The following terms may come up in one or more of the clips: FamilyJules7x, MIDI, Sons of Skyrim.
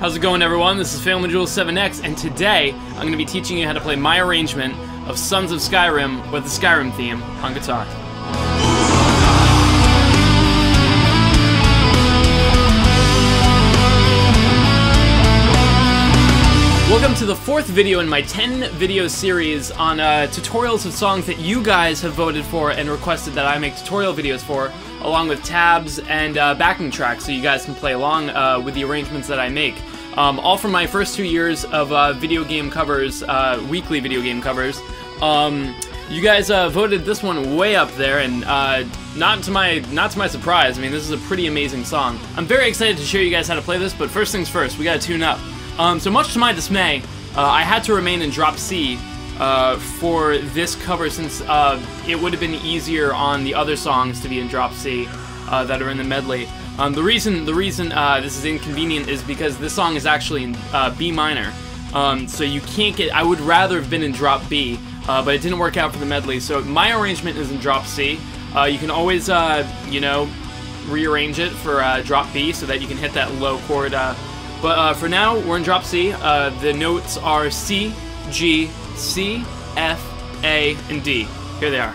How's it going, everyone? This is FamilyJules7x, and today I'm going to be teaching you how to play my arrangement of Sons of Skyrim with the Skyrim theme on guitar. Welcome to the fourth video in my 10-video series on tutorials of songs that you guys have voted for and requested that I make tutorial videos for, along with tabs and backing tracks so you guys can play along with the arrangements that I make. All from my first 2 years of video game covers, weekly video game covers. You guys voted this one way up there, and not to my surprise. I mean, this is a pretty amazing song. I'm very excited to show you guys how to play this, but first things first, we gotta tune up. So much to my dismay, I had to remain in drop C for this cover, since it would have been easier on the other songs to be in drop C that are in the medley. The reason this is inconvenient is because this song is actually in B minor, so you can't get. I would rather have been in drop B, but it didn't work out for the medley. So my arrangement is in drop C. You can always, you know, rearrange it for drop B so that you can hit that low chord. But for now, we're in drop C. The notes are C, G, C, F, A, and D. Here they are.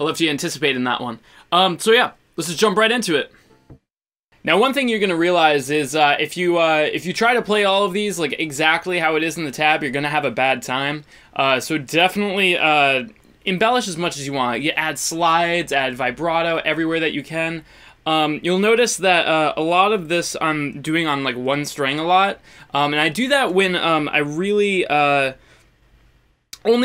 I'll let you anticipate in that one. So yeah. Let's just jump right into it. Now, one thing you're gonna realize is if you try to play all of these like exactly how it is in the tab, you're gonna have a bad time. So definitely embellish as much as you want. You add slides, add vibrato everywhere that you can. You'll notice that a lot of this I'm doing on like one string a lot, and I do that when I really only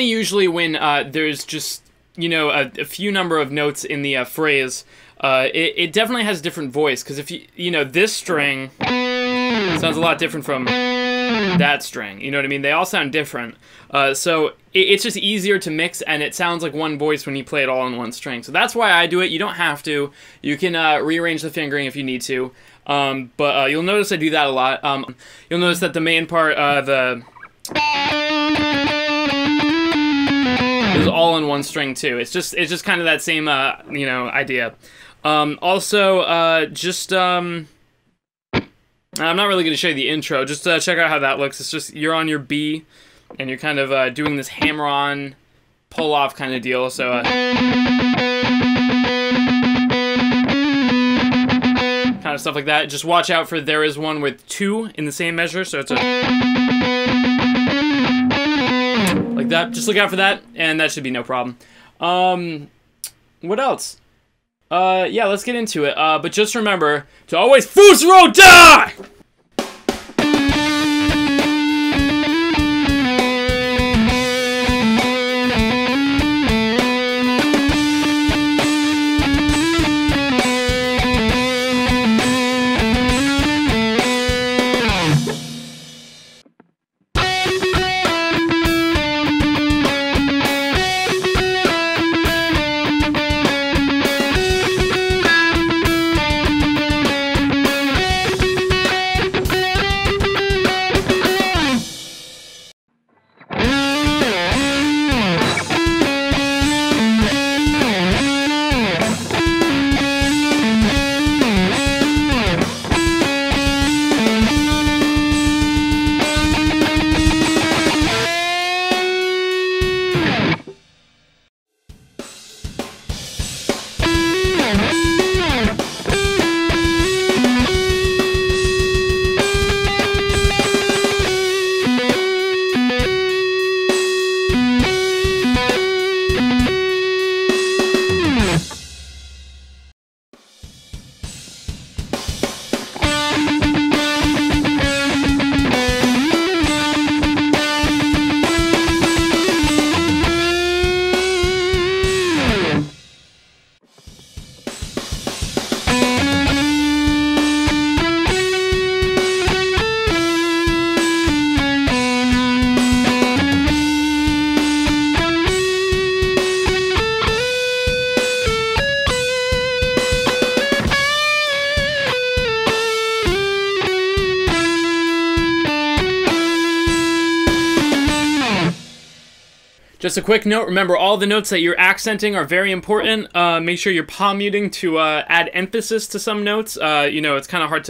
usually when there's just, you know, a few number of notes in the phrase. It definitely has a different voice, because if you know, this string sounds a lot different from that string, you know what I mean? They all sound different. So it's just easier to mix, and it sounds like one voice when you play it all on one string. So that's why I do it. You don't have to. You can rearrange the fingering if you need to. But you'll notice I do that a lot. You'll notice that the main part, is all on one string too. It's just kind of that same you know, idea. I'm not really going to show you the intro. Just check out how that looks. It's just you're on your B, and you're kind of doing this hammer-on, pull-off kind of deal. So kind of stuff like that. Just watch out for, there is one with two in the same measure. So it's like that. Just look out for that, and that should be no problem. What else? Yeah, let's get into it. But just remember to always Fusro die! Just a quick note, remember all the notes that you're accenting are very important. Make sure you're palm muting to add emphasis to some notes. You know, it's kind of hard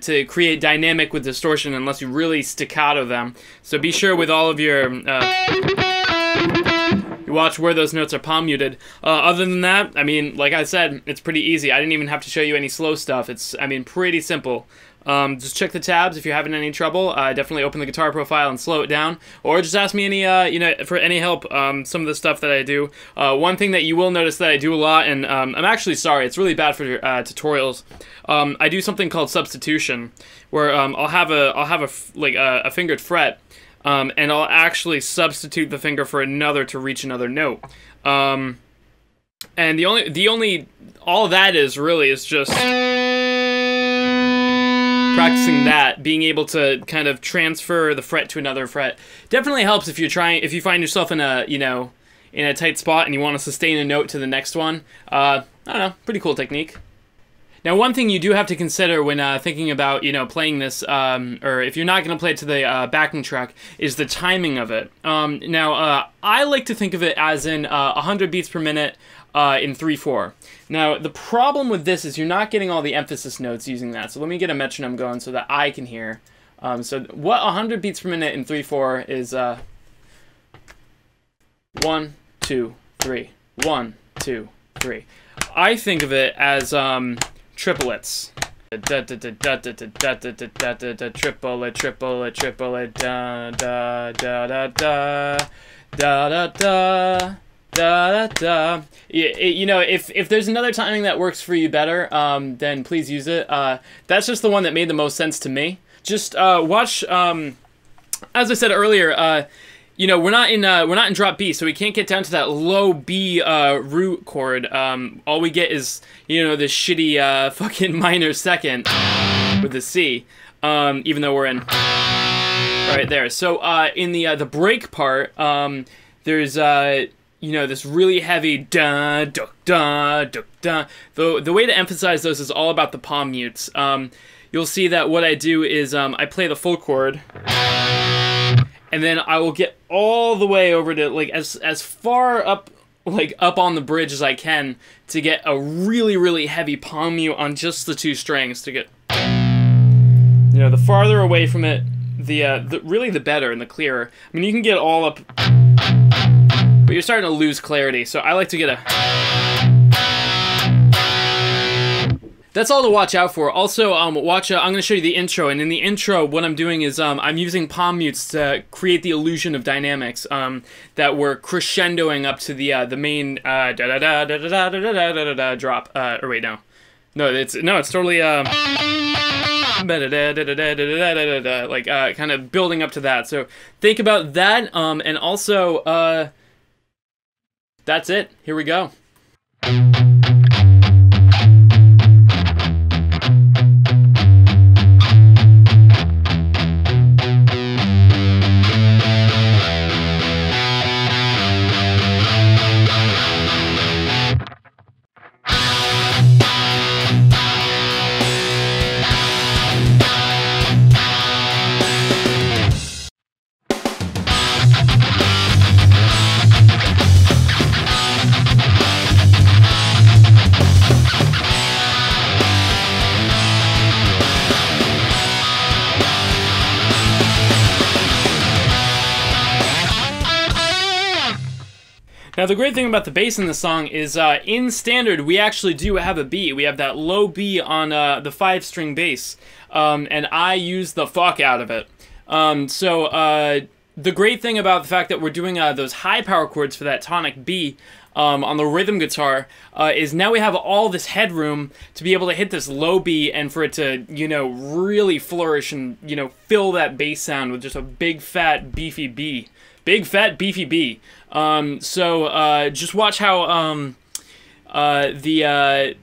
to create dynamic with distortion unless you really staccato them. So be sure with all of your... you watch where those notes are palm muted. Other than that, I mean, like I said, it's pretty easy. I didn't even have to show you any slow stuff. It's, I mean, pretty simple. Just check the tabs if you're having any trouble. Definitely open the guitar profile and slow it down, or just ask me any, you know, for any help. Some of the stuff that I do. One thing that you will notice that I do a lot, and I'm actually sorry, it's really bad for tutorials. I do something called substitution, where I'll have a fingered fret, and I'll actually substitute the finger for another to reach another note. And all that is really is just practicing that, being able to kind of transfer the fret to another fret. Definitely helps if you're trying, if you find yourself in a, you know, in a tight spot and you want to sustain a note to the next one. I don't know, pretty cool technique. Now, one thing you do have to consider when thinking about, you know, playing this, or if you're not going to play it to the backing track, is the timing of it. Now, I like to think of it as in 100 beats per minute in 3/4. Now, the problem with this is you're not getting all the emphasis notes using that. So let me get a metronome going so that I can hear. So what 100 beats per minute in 3/4 is 1, 2, 3, 1, 2, 3. I think of it as triplets. Triplet, triplet, triplet, da da da da da da da da da da. You know, if there's another timing that works for you better, then please use it. That's just the one that made the most sense to me. Just watch. As I said earlier, you know, we're not in drop B, so we can't get down to that low B root chord. All we get is, you know, this shitty fucking minor second with the C, even though we're in right there. So in the break part, there's you know, this really heavy da da da da da. The way to emphasize those is all about the palm mutes. You'll see that what I do is I play the full chord. And then I will get all the way over to, like, as far up, like, up on the bridge as I can to get a really, really heavy palm mute on just the two strings to get, you know, the farther away from it, the really the better and the clearer. I mean, you can get all up, but you're starting to lose clarity, so I like to get That's all to watch out for. Also, watch. I'm going to show you the intro, and in the intro, what I'm doing is I'm using palm mutes to create the illusion of dynamics that we're crescendoing up to the main da da da da da da da da da drop. Or wait, no, it's totally like kind of building up to that. So think about that, and also that's it. Here we go. Now, the great thing about the bass in this song is, in standard, we actually do have a B. We have that low B on the 5-string bass, and I use the fuck out of it. So the great thing about the fact that we're doing those high power chords for that tonic B on the rhythm guitar is now we have all this headroom to be able to hit this low B and for it to, you know, really flourish and, you know, fill that bass sound with just a big, fat, beefy B. Big, fat, beefy B. So just watch how the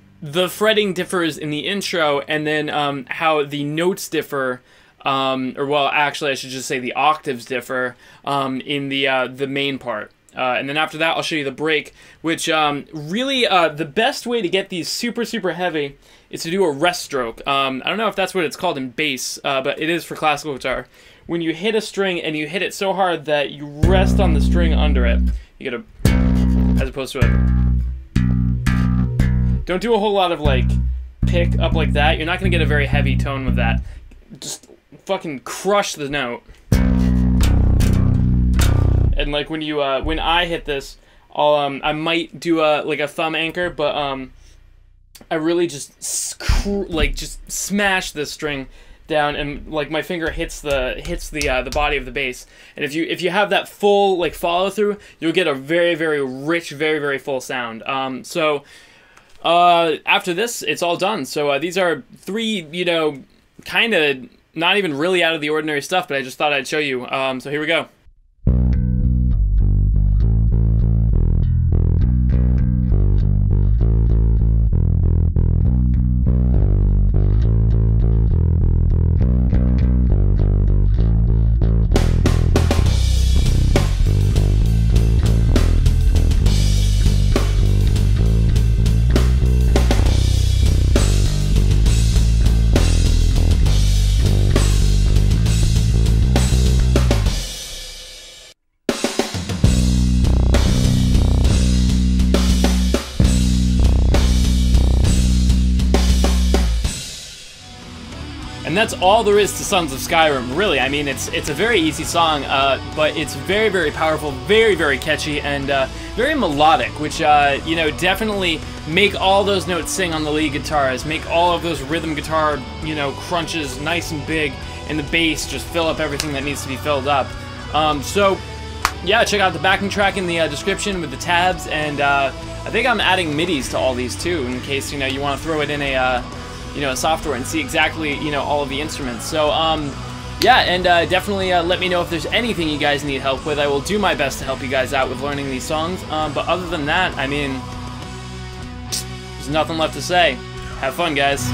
fretting differs in the intro, and then how the notes differ, or well, actually, I should just say the octaves differ in the main part. And then after that, I'll show you the break, which really the best way to get these super, super heavy is to do a rest stroke. I don't know if that's what it's called in bass, but it is for classical guitar. when you hit a string and you hit it so hard that you rest on the string under it, you get a, as opposed to a, don't do a whole lot of like pick up like that. You're not gonna get a very heavy tone with that. Just fucking crush the note. And like when you when I hit this, I'll I might do a like a thumb anchor, but I really just just smash this string down, and like my finger hits the body of the bass. And if you have that full like follow through, you'll get a very, very rich, very, very full sound. So after this, it's all done. So these are three, you know, kind of not even really out of the ordinary stuff, but I just thought I'd show you. So here we go. And that's all there is to Sons of Skyrim, really. I mean, it's a very easy song, but it's very, very powerful, very, very catchy, and very melodic, which, you know, definitely make all those notes sing on the lead guitars, make all of those rhythm guitar, you know, crunches nice and big, and the bass just fill up everything that needs to be filled up. So, yeah, check out the backing track in the description with the tabs, and I think I'm adding MIDIs to all these, too, in case, you know, you want to throw it in a... you know, software and see exactly, you know, all of the instruments. So, yeah, and definitely let me know if there's anything you guys need help with. I will do my best to help you guys out with learning these songs. But other than that, I mean, there's nothing left to say. Have fun, guys.